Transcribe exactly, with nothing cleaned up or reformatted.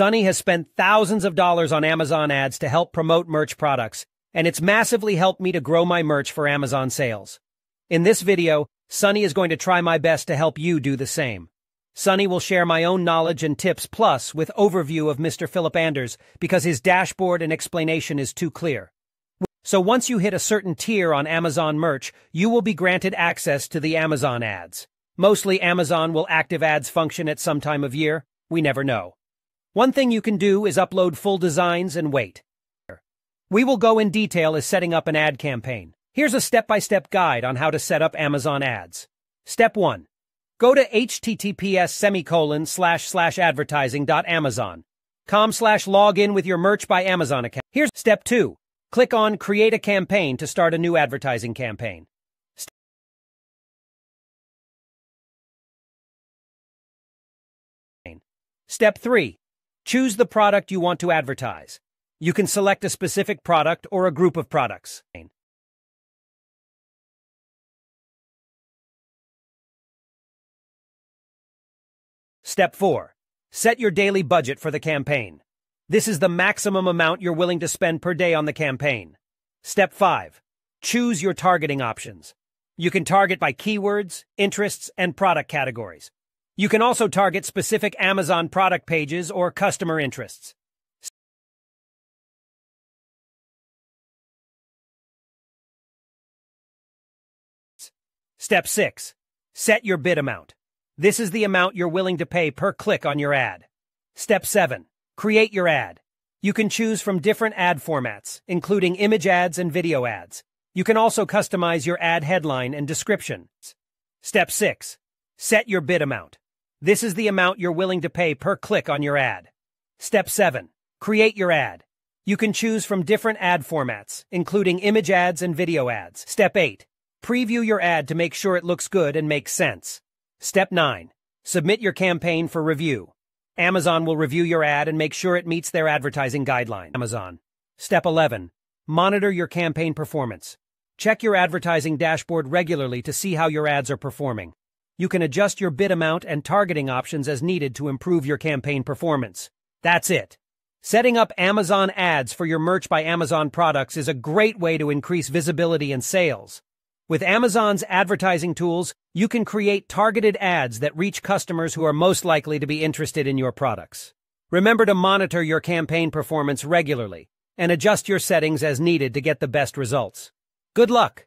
Sonny has spent thousands of dollars on Amazon ads to help promote merch products, and it's massively helped me to grow my merch for Amazon sales. In this video, Sonny is going to try my best to help you do the same. Sonny will share my own knowledge and tips, plus with overview of Mister Philip Anders, because his dashboard and explanation is too clear. So once you hit a certain tier on Amazon merch, you will be granted access to the Amazon ads. Mostly Amazon will active ads function at some time of year. We never know. One thing you can do is upload full designs and wait. We will go in detail as setting up an ad campaign. Here's a step-by-step guide on how to set up Amazon ads. Step one. Go to https colon slash slash advertising dot amazon dot com slash login with your Merch by Amazon account. Here's step two. Click on Create a Campaign to start a new advertising campaign. Step three. Choose the product you want to advertise. You can select a specific product or a group of products. Step four. Set your daily budget for the campaign. This is the maximum amount you're willing to spend per day on the campaign. Step five. Choose your targeting options. You can target by keywords, interests, and product categories. You can also target specific Amazon product pages or customer interests. Step six. Set your bid amount. This is the amount you're willing to pay per click on your ad. Step seven. Create your ad. You can choose from different ad formats, including image ads and video ads. You can also customize your ad headline and description. Step six. Set your bid amount. This is the amount you're willing to pay per click on your ad. Step seven. Create your ad. You can choose from different ad formats, including image ads and video ads. Step eight. Preview your ad to make sure it looks good and makes sense. Step nine. Submit your campaign for review. Amazon will review your ad and make sure it meets their advertising guidelines. Amazon. Step eleven. Monitor your campaign performance. Check your advertising dashboard regularly to see how your ads are performing. You can adjust your bid amount and targeting options as needed to improve your campaign performance. That's it. Setting up Amazon ads for your Merch by Amazon products is a great way to increase visibility and sales. With Amazon's advertising tools, you can create targeted ads that reach customers who are most likely to be interested in your products. Remember to monitor your campaign performance regularly and adjust your settings as needed to get the best results. Good luck!